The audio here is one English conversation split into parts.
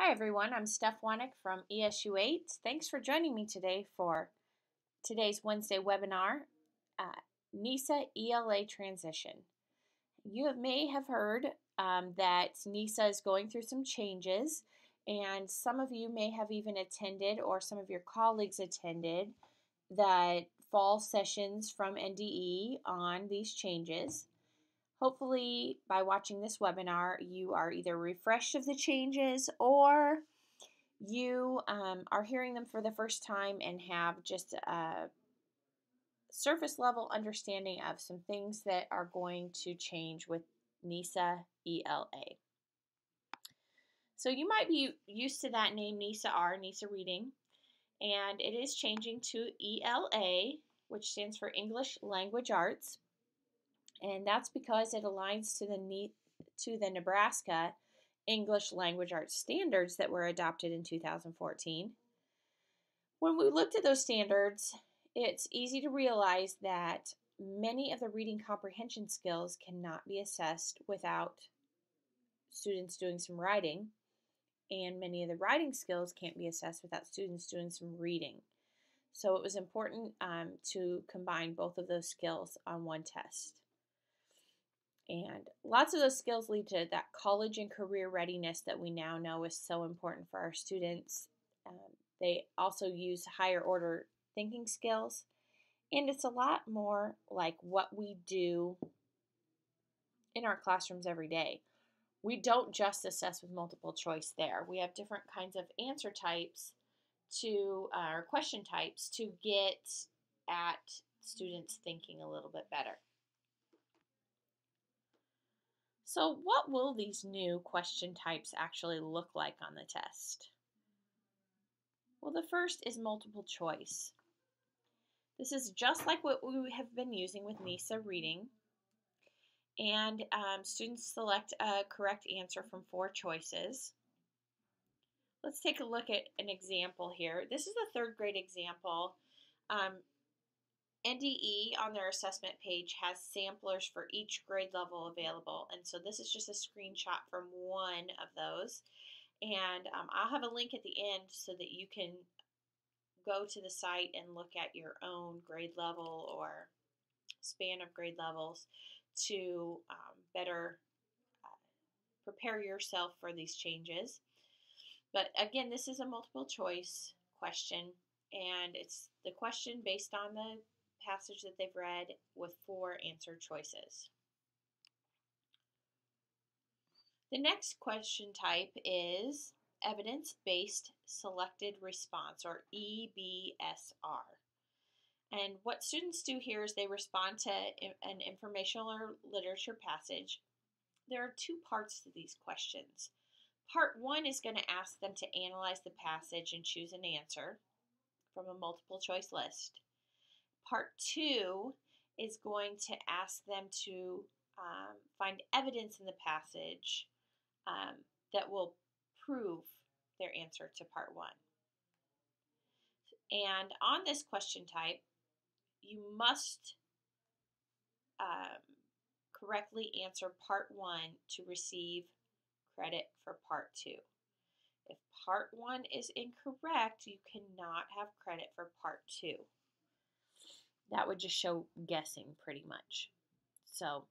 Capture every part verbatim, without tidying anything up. Hi everyone, I'm Steph Wanick from E S U eight. Thanks for joining me today for today's Wednesday webinar, uh, NESA E L A Transition. You may have heard um, that NESA is going through some changes, and some of you may have even attended, or some of your colleagues attended, the fall sessions from N D E on these changes. Hopefully, by watching this webinar, you are either refreshed of the changes or you um, are hearing them for the first time and have just a surface level understanding of some things that are going to change with NESA E L A. So you might be used to that name NESA-R, NESA Reading, and it is changing to E L A, which stands for English Language Arts. And that's because it aligns to the ne to the Nebraska English Language Arts standards that were adopted in two thousand fourteen. When we looked at those standards, it's easy to realize that many of the reading comprehension skills cannot be assessed without students doing some writing, and many of the writing skills can't be assessed without students doing some reading. So it was important um, to combine both of those skills on one test. And lots of those skills lead to that college and career readiness that we now know is so important for our students. Um, they also use higher order thinking skills. And it's a lot more like what we do in our classrooms every day. We don't just assess with multiple choice there. We have different kinds of answer types to, uh, or question types to get at students thinking a little bit better. So what will these new question types actually look like on the test? Well, the first is multiple choice. This is just like what we have been using with NESA Reading. And um, students select a correct answer from four choices. Let's take a look at an example here. This is the third grade example. Um, N D E on their assessment page has samplers for each grade level available, and so this is just a screenshot from one of those, and um, I'll have a link at the end so that you can go to the site and look at your own grade level or span of grade levels to um, better uh, prepare yourself for these changes. But again, this is a multiple choice question, and it's the question based on the passage that they've read with four answer choices. The next question type is evidence-based selected response, or E B S R. And what students do here is they respond to an informational or literature passage. There are two parts to these questions. Part one is going to ask them to analyze the passage and choose an answer from a multiple choice list. Part two is going to ask them to um, find evidence in the passage um, that will prove their answer to part one. And on this question type, you must um, correctly answer part one to receive credit for part two. If part one is incorrect, you cannot have credit for part two. That would just show guessing pretty much. So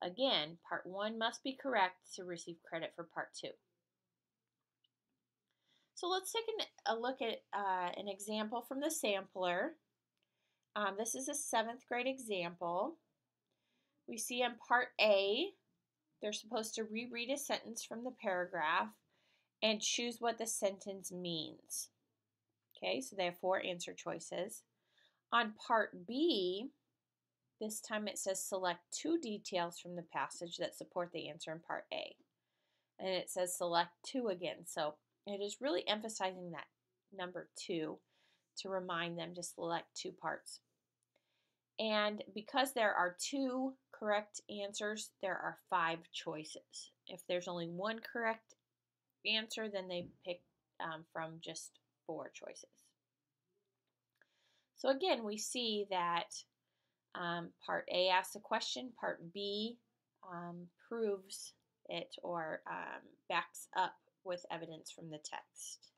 again, part one must be correct to receive credit for part two. So let's take an, a look at uh, an example from the sampler. Um, this is a seventh grade example. We see in part A, they're supposed to reread a sentence from the paragraph and choose what the sentence means. Okay, so they have four answer choices. On part B, this time it says select two details from the passage that support the answer in part A. And it says select two again. So it is really emphasizing that number two to remind them to select two parts. And because there are two correct answers, there are five choices. If there's only one correct answer, then they pick um, from just four choices. So again, we see that um, part A asks a question, part B um, proves it or um, backs up with evidence from the text.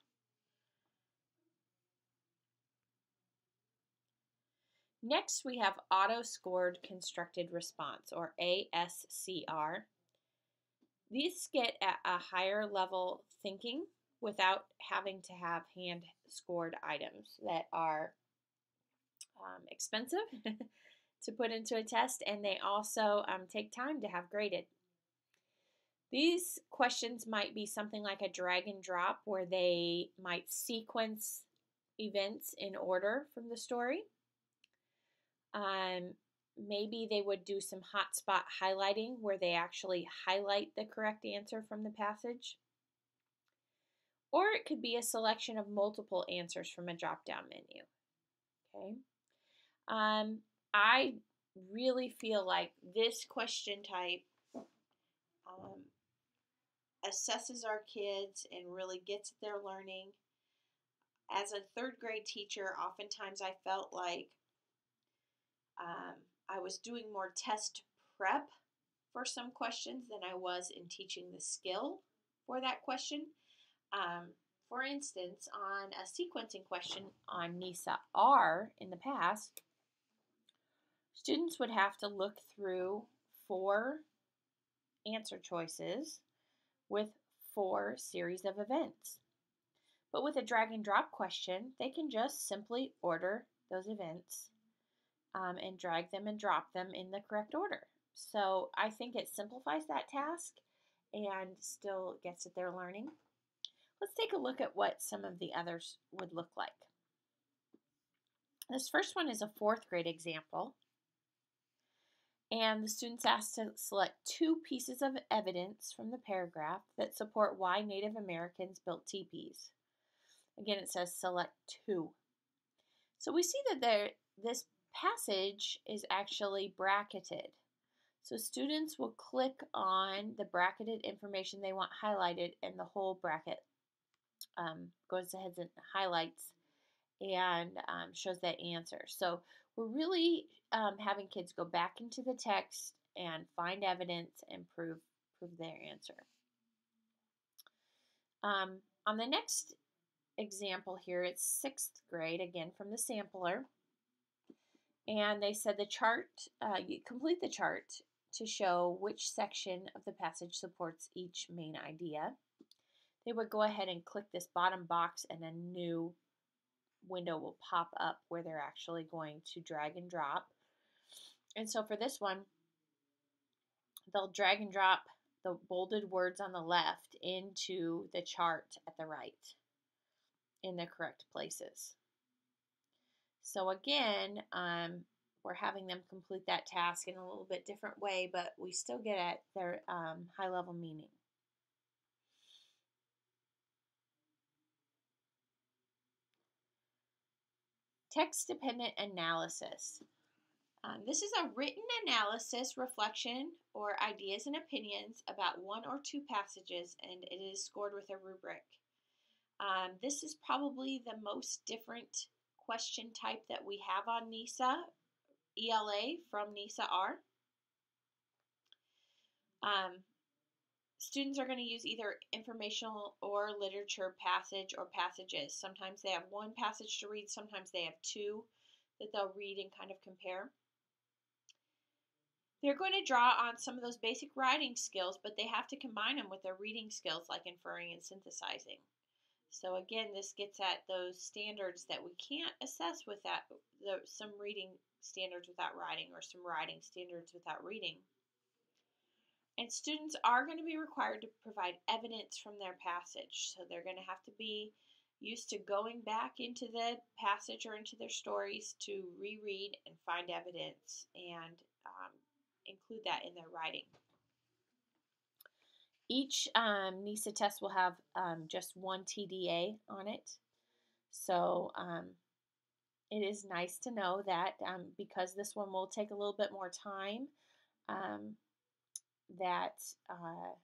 Next, we have auto-scored constructed response, or A S C R. These get at a higher level thinking without having to have hand-scored items that are um, expensive to put into a test, and they also um, take time to have graded. These questions might be something like a drag and drop, where they might sequence events in order from the story. Um, maybe they would do some hotspot highlighting, where they actually highlight the correct answer from the passage. Or it could be a selection of multiple answers from a drop-down menu. Okay. Um, I really feel like this question type um, assesses our kids and really gets their learning. As a third grade teacher, oftentimes I felt like Um, I was doing more test prep for some questions than I was in teaching the skill for that question. Um, for instance, on a sequencing question on NESA-R in the past, students would have to look through four answer choices with four series of events. But with a drag and drop question, they can just simply order those events Um, and drag them and drop them in the correct order. So I think it simplifies that task and still gets at their learning. Let's take a look at what some of the others would look like. This first one is a fourth grade example. And the student's asked to select two pieces of evidence from the paragraph that support why Native Americans built teepees. Again, it says select two. So we see that there this passage is actually bracketed. So students will click on the bracketed information they want highlighted, and the whole bracket um, goes ahead and highlights and um, shows that answer. So we're really um, having kids go back into the text and find evidence and prove, prove their answer. Um, on the next example here, it's sixth grade, again from the sampler. And they said the chart, uh, you complete the chart to show which section of the passage supports each main idea. They would go ahead and click this bottom box, and a new window will pop up where they're actually going to drag and drop. And so for this one, they'll drag and drop the bolded words on the left into the chart at the right in the correct places. So again, um, we're having them complete that task in a little bit different way, but we still get at their um, high-level meaning. Text-dependent analysis. Um, this is a written analysis, reflection, or ideas and opinions about one or two passages, and it is scored with a rubric. Um, this is probably the most different question type that we have on NESA E L A from NESA-R. Um, students are going to use either informational or literature passage or passages. Sometimes they have one passage to read, sometimes they have two that they'll read and kind of compare. They're going to draw on some of those basic writing skills, but they have to combine them with their reading skills like inferring and synthesizing. So again, this gets at those standards that we can't assess with that, the, some reading standards without writing, or some writing standards without reading. And students are going to be required to provide evidence from their passage. So they're going to have to be used to going back into the passage or into their stories to reread and find evidence and um, include that in their writing. Each um, NESA test will have um, just one T D A on it, so um, it is nice to know that um, because this one will take a little bit more time, um, that uh,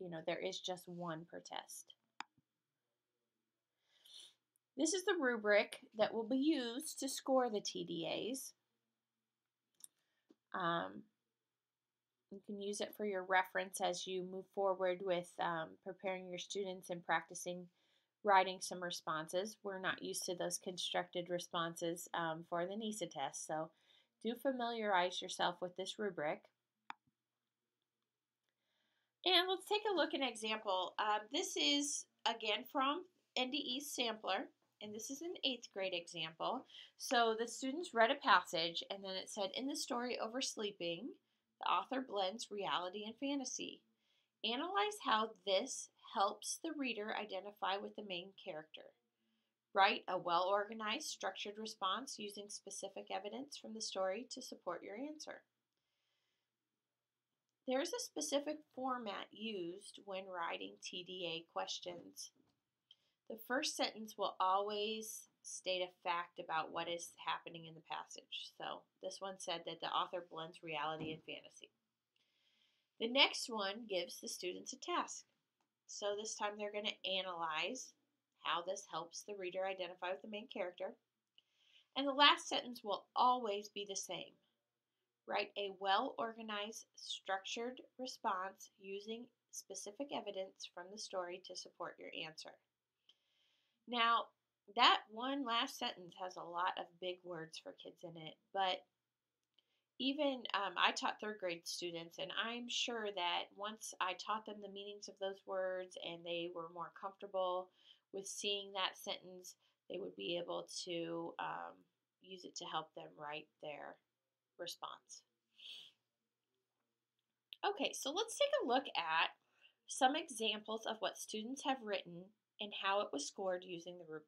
you know, there is just one per test. This is the rubric that will be used to score the T D As. Um, You can use it for your reference as you move forward with um, preparing your students and practicing writing some responses. We're not used to those constructed responses um, for the NESA test, so do familiarize yourself with this rubric. And let's take a look at an example. Um, this is, again, from N D E Sampler, and this is an eighth grade example. So the students read a passage, and then it said, in the story Over Sleeping, the author blends reality and fantasy. Analyze how this helps the reader identify with the main character. Write a well-organized, structured response using specific evidence from the story to support your answer. There is a specific format used when writing T D A questions. The first sentence will always state a fact about what is happening in the passage. So this one said that the author blends reality and fantasy. The next one gives the students a task. So this time they're going to analyze how this helps the reader identify with the main character. And the last sentence will always be the same. Write a well-organized, structured response using specific evidence from the story to support your answer. Now, that one last sentence has a lot of big words for kids in it, but even um, I taught third grade students, and I'm sure that once I taught them the meanings of those words and they were more comfortable with seeing that sentence, they would be able to um, use it to help them write their response. Okay, so let's take a look at some examples of what students have written and how it was scored using the rubric.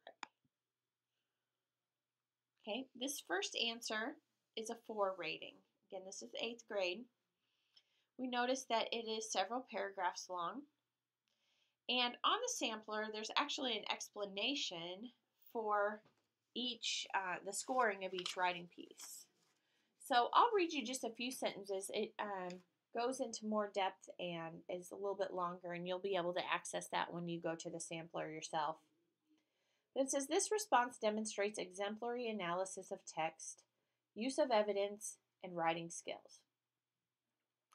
Okay, this first answer is a four rating. Again, this is eighth grade. We notice that it is several paragraphs long. And on the sampler, there's actually an explanation for each, uh, the scoring of each writing piece. So I'll read you just a few sentences. It um, goes into more depth and is a little bit longer, and you'll be able to access that when you go to the sampler yourself. But it says, this response demonstrates exemplary analysis of text, use of evidence, and writing skills.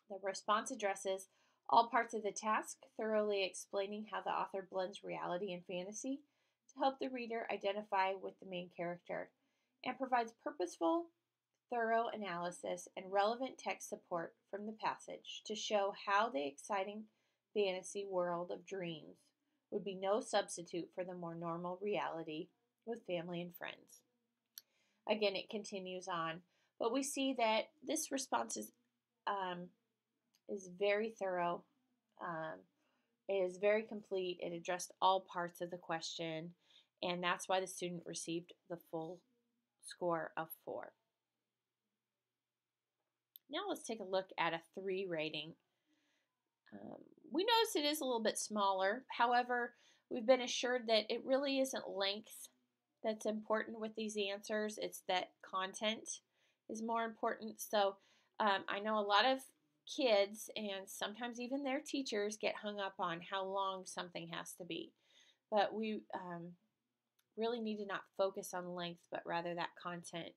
The response addresses all parts of the task, thoroughly explaining how the author blends reality and fantasy to help the reader identify with the main character, and provides purposeful, thorough analysis and relevant text support from the passage to show how the exciting fantasy world of dreams would be no substitute for the more normal reality with family and friends. Again, it continues on, but we see that this response is, um, is very thorough. Um, it is very complete. It addressed all parts of the question, and that's why the student received the full score of four. Now let's take a look at a three rating. Um, we notice it is a little bit smaller. However, we've been assured that it really isn't length that's important with these answers. It's that content is more important. So um, I know a lot of kids, and sometimes even their teachers, get hung up on how long something has to be. But we um, really need to not focus on length, but rather that content.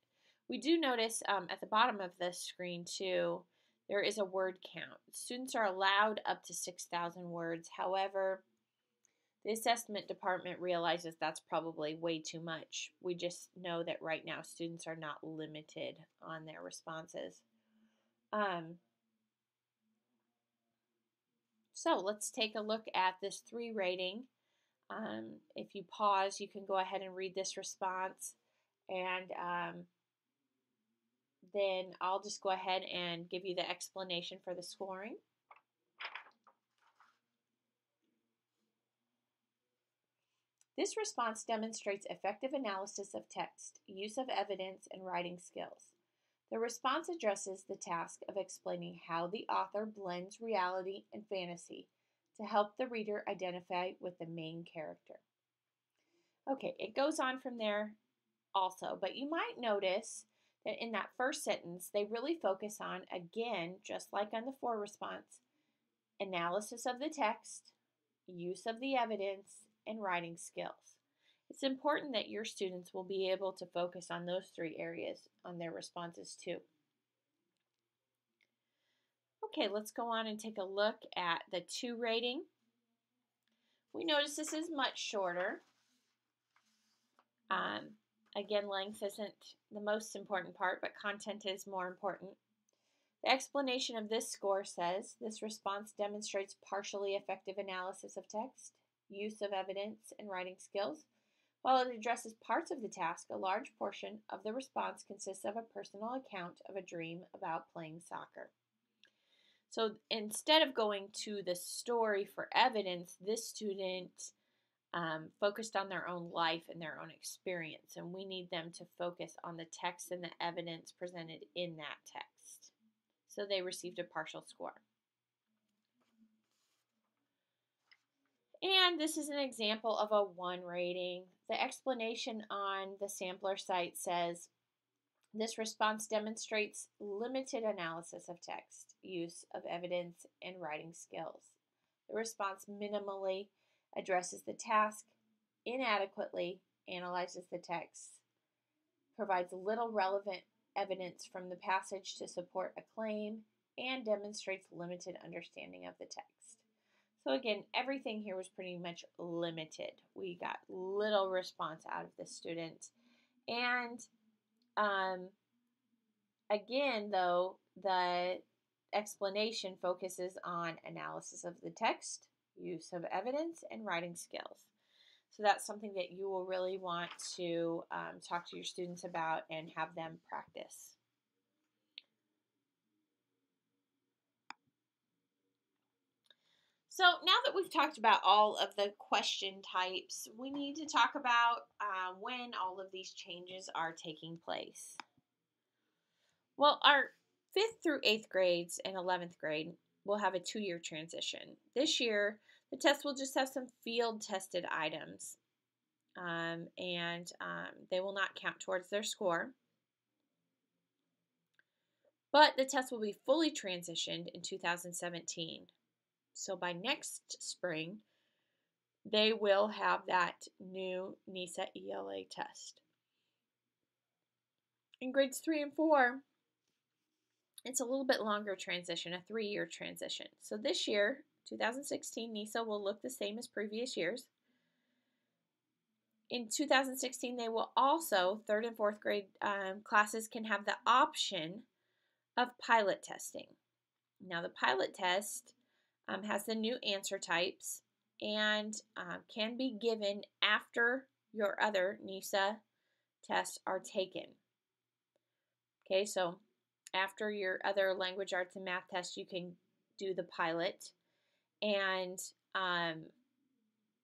We do notice um, at the bottom of this screen, too, there is a word count. Students are allowed up to six thousand words. However, the assessment department realizes that's probably way too much. We just know that right now students are not limited on their responses. Um, so let's take a look at this three rating. Um, if you pause, you can go ahead and read this response, and um, then I'll just go ahead and give you the explanation for the scoring. This response demonstrates effective analysis of text, use of evidence, and writing skills. The response addresses the task of explaining how the author blends reality and fantasy to help the reader identify with the main character. Okay, it goes on from there also, but you might notice that in that first sentence, they really focus on, again, just like on the four response, analysis of the text, use of the evidence, and writing skills. It's important that your students will be able to focus on those three areas on their responses too. Okay, let's go on and take a look at the two rating. We notice this is much shorter. Um, again, length isn't the most important part, but content is more important. The explanation of this score says, this response demonstrates partially effective analysis of text, use of evidence, and writing skills. While it addresses parts of the task, a large portion of the response consists of a personal account of a dream about playing soccer. So instead of going to the story for evidence, this student um, focused on their own life and their own experience, and we need them to focus on the text and the evidence presented in that text. So they received a partial score. And this is an example of a one rating. The explanation on the sampler site says, this response demonstrates limited analysis of text, use of evidence, and writing skills. The response minimally addresses the task, inadequately analyzes the text, provides little relevant evidence from the passage to support a claim, and demonstrates limited understanding of the text. So again, everything here was pretty much limited. We got little response out of the student. And um, again, though, the explanation focuses on analysis of the text, use of evidence, and writing skills. So that's something that you will really want to um, talk to your students about and have them practice. So now that we've talked about all of the question types, we need to talk about uh, when all of these changes are taking place. Well, our fifth through eighth grades and eleventh grade will have a two-year transition. This year, the test will just have some field-tested items, um, and um, they will not count towards their score. But the test will be fully transitioned in two thousand seventeen. So by next spring, they will have that new NESA E L A test. In grades three and four, it's a little bit longer transition, a three-year transition. So this year, two thousand sixteen, NESA will look the same as previous years. In two thousand sixteen, they will also, third and fourth grade um, classes can have the option of pilot testing. Now the pilot test Um, has the new answer types and um, can be given after your other NESA tests are taken. Okay, so after your other language arts and math tests, you can do the pilot, and um,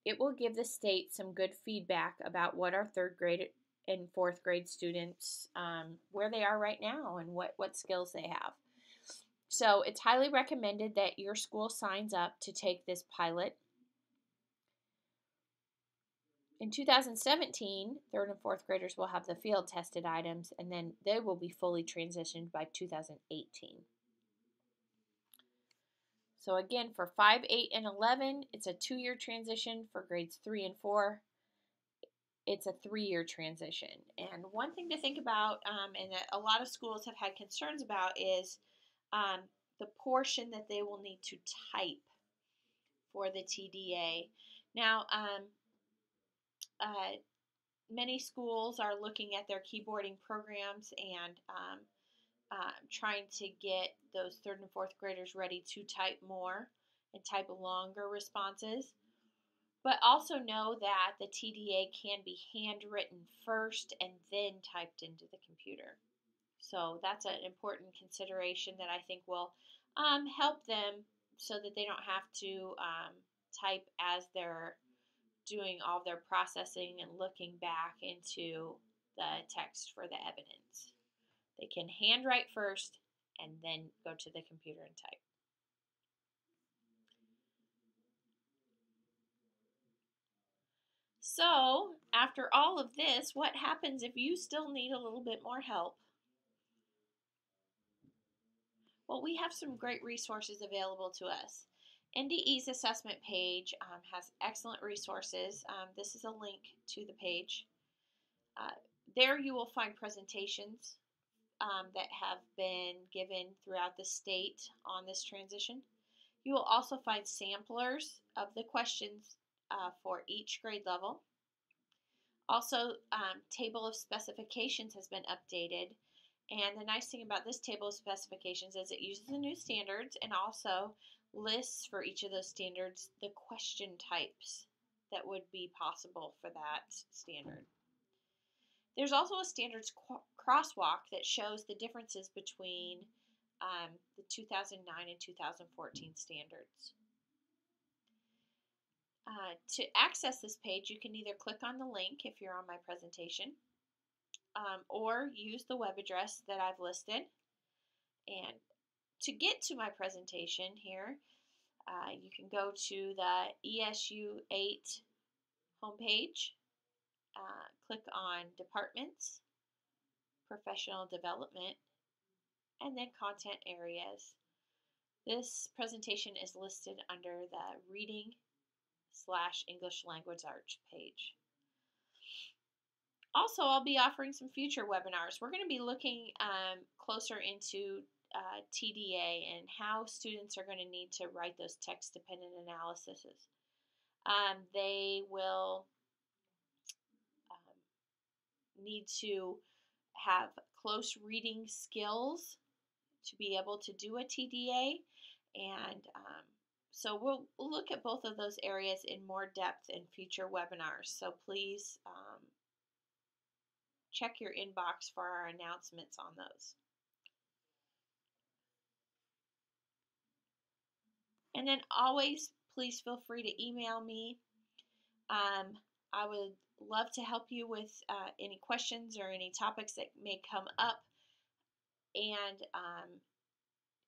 it will give the state some good feedback about what our third grade and fourth grade students, um, where they are right now and what, what skills they have. So it's highly recommended that your school signs up to take this pilot. In two thousand seventeen, third and fourth graders will have the field tested items, and then they will be fully transitioned by two thousand eighteen. So again, for five, eight, and eleven, it's a two-year transition. For grades three and four, it's a three-year transition. And one thing to think about, um, and that a lot of schools have had concerns about, is Um, the portion that they will need to type for the T D A. Now, um, uh, many schools are looking at their keyboarding programs and um, uh, trying to get those third and fourth graders ready to type more and type longer responses. But also know that the T D A can be handwritten first and then typed into the computer. So that's an important consideration that I think will um, help them so that they don't have to um, type as they're doing all their processing and looking back into the text for the evidence. They can handwrite first and then go to the computer and type. So after all of this, what happens if you still need a little bit more help? Well, we have some great resources available to us. N D E's assessment page um, has excellent resources. Um, this is a link to the page. Uh, there you will find presentations um, that have been given throughout the state on this transition. You will also find samplers of the questions uh, for each grade level. Also, um, table of specifications has been updated. And the nice thing about this table of specifications is it uses the new standards and also lists for each of those standards the question types that would be possible for that standard. There's also a standards crosswalk that shows the differences between um, the two thousand nine and two thousand fourteen standards. Uh, to access this page, you can either click on the link if you're on my presentation, um, or use the web address that I've listed. And to get to my presentation here, uh, you can go to the E S U eight homepage, uh, click on Departments, Professional Development, and then Content Areas. This presentation is listed under the Reading slash English Language Arts page. Also, I'll be offering some future webinars. We're going to be looking um, closer into Uh, T D A and how students are going to need to write those text-dependent analyses. Um, they will um, need to have close reading skills to be able to do a T D A, and um, so we'll look at both of those areas in more depth in future webinars, so please um, check your inbox for our announcements on those. And then always, please feel free to email me. Um, I would love to help you with uh, any questions or any topics that may come up. And um,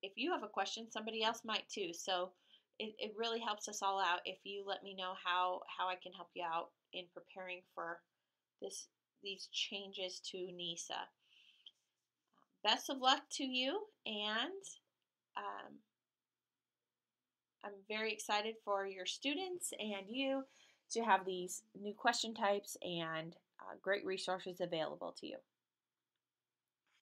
if you have a question, somebody else might too. So it, it really helps us all out if you let me know how, how I can help you out in preparing for this these changes to NESA. Best of luck to you, and um, I'm very excited for your students and you to have these new question types and uh, great resources available to you.